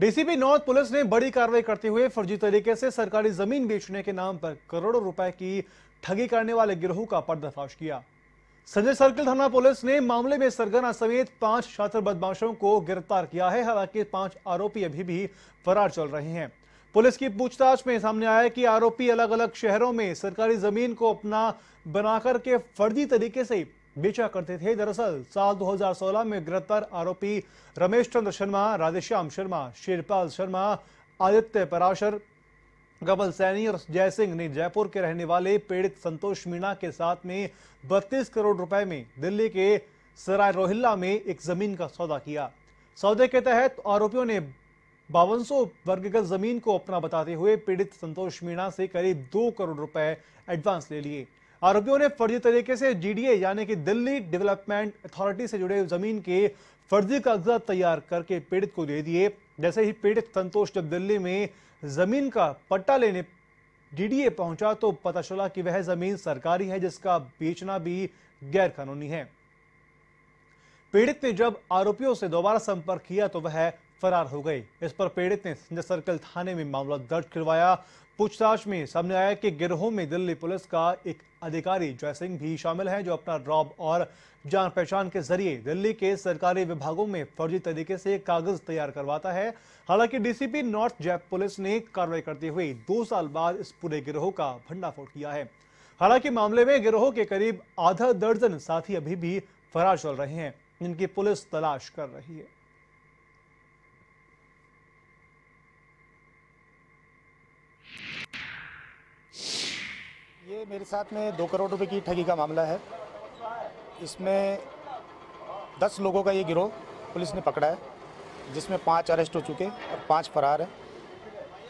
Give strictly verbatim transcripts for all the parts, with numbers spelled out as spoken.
DCP north police ने बड़ी कार्रवाई करते हुए फर्जी तरीके से सरकारी जमीन बेचने के नाम पर करोड़ों रुपए की ठगी करने वाले गिरोह का पर्दाफाश किया। संजय सर्किल थाना पुलिस ने मामले में सरगना समेत पांच छात्र बदमाशों को गिरफ्तार किया है। हालांकि पांच आरोपी अभी भी फरार चल रहे हैं। पुलिस की पूछताछ में सामने आया कि आरोपी अलग अलग शहरों में सरकारी जमीन को अपना बनाकर के फर्जी तरीके से बेचा करते थे। दरअसल साल दो हज़ार सोलह में गिरफ्तार आरोपी रमेश चंद्र शर्मा, राधेश्याम शर्मा, शेरपाल शर्मा, आदित्य पाराशर, गबल सैनी और जयसिंह ने जयपुर के रहने वाले पीड़ित संतोष मीणा के साथ में बत्तीस करोड़ रुपए में दिल्ली के सराय रोहिल्ला में एक जमीन का सौदा किया। सौदे के तहत आरोपियों ने बावन सौ वर्ग गज जमीन को अपना बताते हुए पीड़ित संतोष मीणा से करीब दो करोड़ रुपए एडवांस ले लिए। आरोपियों ने फर्जी तरीके से डीडीए यानी कि दिल्ली डेवलपमेंट अथॉरिटी से जुड़े जमीन के फर्जी कागजात तैयार करके पीड़ित को दे दिए। जैसे ही पीड़ित संतोष जब दिल्ली में जमीन का पट्टा लेने डीडीए पहुंचा तो पता चला कि वह जमीन सरकारी है, जिसका बेचना भी गैर कानूनी है। पीड़ित ने जब आरोपियों से दोबारा संपर्क किया तो वह फरार हो गए। इस पर पीड़ित ने संजय सर्कल थाने में मामला दर्ज करवाया। पूछताछ में सामने आया कि गिरोह में दिल्ली पुलिस का एक अधिकारी जयसिंह भी शामिल है, जो अपना रॉब और जान पहचान के जरिए दिल्ली के सरकारी विभागों में फर्जी तरीके से कागज तैयार करवाता है। हालांकि डीसीपी नॉर्थ जयपुर पुलिस ने कार्रवाई करते हुए दो साल बाद इस पूरे गिरोह का भंडाफोड़ किया है। हालांकि मामले में गिरोह के करीब आधा दर्जन साथी अभी भी फरार चल रहे हैं, जिनकी पुलिस तलाश कर रही है। ये मेरे साथ में दो करोड़ रुपए की ठगी का मामला है। इसमें दस लोगों का ये गिरोह पुलिस ने पकड़ा है, जिसमें पांच अरेस्ट हो चुके और पांच फरार हैं।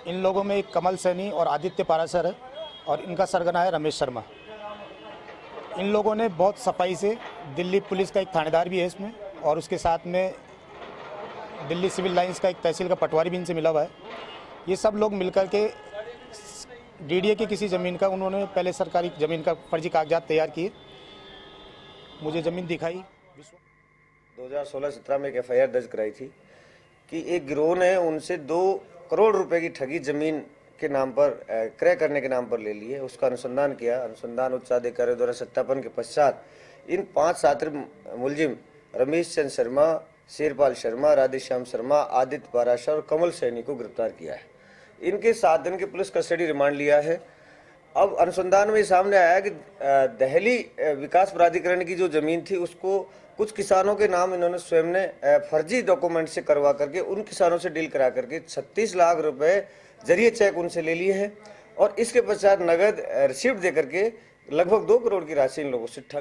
इन लोगों में एक कमल सैनी और आदित्य पाराशर है और इनका सरगना है रमेश शर्मा। इन लोगों ने बहुत सफाई से, दिल्ली पुलिस का एक थानेदार भी है इसमें और उसके साथ में दिल्ली सिविल लाइंस का एक तहसील का पटवारी भी इनसे मिला हुआ है। ये सब लोग मिलकर के डीडीए की किसी ज़मीन का उन्होंने पहले सरकारी ज़मीन का फर्जी कागजात तैयार किए। मुझे ज़मीन दिखाई। दो हज़ार सोलह सत्रह में एक एफ आई आर दर्ज कराई थी कि एक गिरोह ने उनसे दो करोड़ रुपए की ठगी ज़मीन के नाम पर क्रय करने के नाम पर ले ली है। उसका अनुसंधान किया। अनुसंधान उच्च अधिकारियों द्वारा सत्यापन के पश्चात इन पाँच छात्र मुलजिम रमेश चंद्र शर्मा, शेरपाल शर्मा, राधेश्याम शर्मा, आदित्य पाराशर और कमल सैनी को गिरफ्तार किया है। इनके सात दिन के पुलिस कस्टडी रिमांड लिया है। अब अनुसंधान में सामने आया कि दहली विकास प्राधिकरण की जो जमीन थी उसको कुछ किसानों के नाम इन्होंने स्वयं ने फर्जी डॉक्यूमेंट से करवा करके उन किसानों से डील करा करके छत्तीस लाख रुपए जरिए चेक उनसे ले लिए हैं और इसके पश्चात नगद रिसिप्ट दे करके लगभग दो करोड़ की राशि इन लोगों से ठग।